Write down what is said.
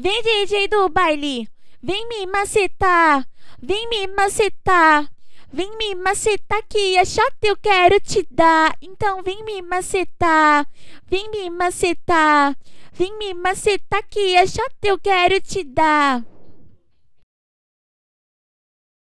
Vem, DJ do baile, vem me macetar, vem me macetar, vem me macetar que é chato, eu quero te dar. Então vem me macetar, vem me macetar, vem me macetar que é chato, eu quero te dar.